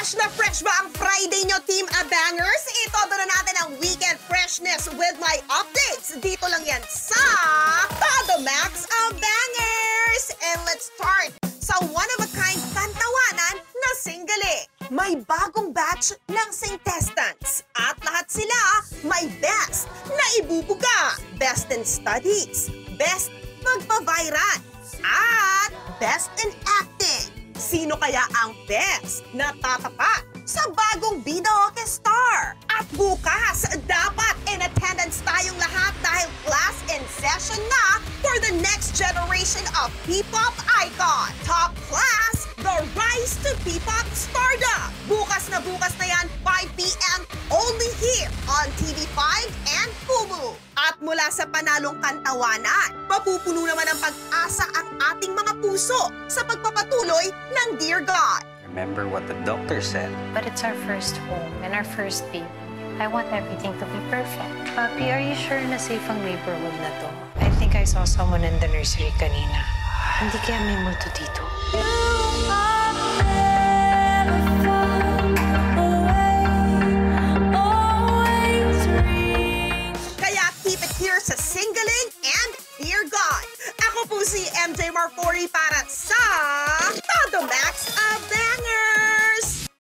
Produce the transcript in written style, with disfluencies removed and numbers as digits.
Fresh na fresh ba ang Friday nyo, Team Abangers? Itodo na natin ang Weekend Freshness with my updates. Dito lang yan sa TodoMax Abangers. And let's start sa one-of-a-kind kantawanan na single. May bagong batch ng contestants at lahat sila may best na ibubuga. Best in studies, best pagpaviral, at best in acting. Sino kaya ang best na tatapat sa bagong Bidaoke Star? At bukas, dapat in attendance tayong lahat dahil class in session na for the next generation of P-pop icon. Top class, the rise to P-pop stardom. Bukas na yan, 5 p.m. only here on TV5 and PUMU. At mula sa panalong kantawanan, mapupuno naman ang pag-asa ang ating mga puso sa pagpapatuloy ng Dear God. Remember what the doctor said. But it's our first home and our first baby. I want everything to be perfect. Papi, are you sure na safe ang neighborhood na to? I think I saw someone in the nursery kanina. Hindi kaya may multo dito. Sa Singling and Dear God. Ako po si MJ Mar 45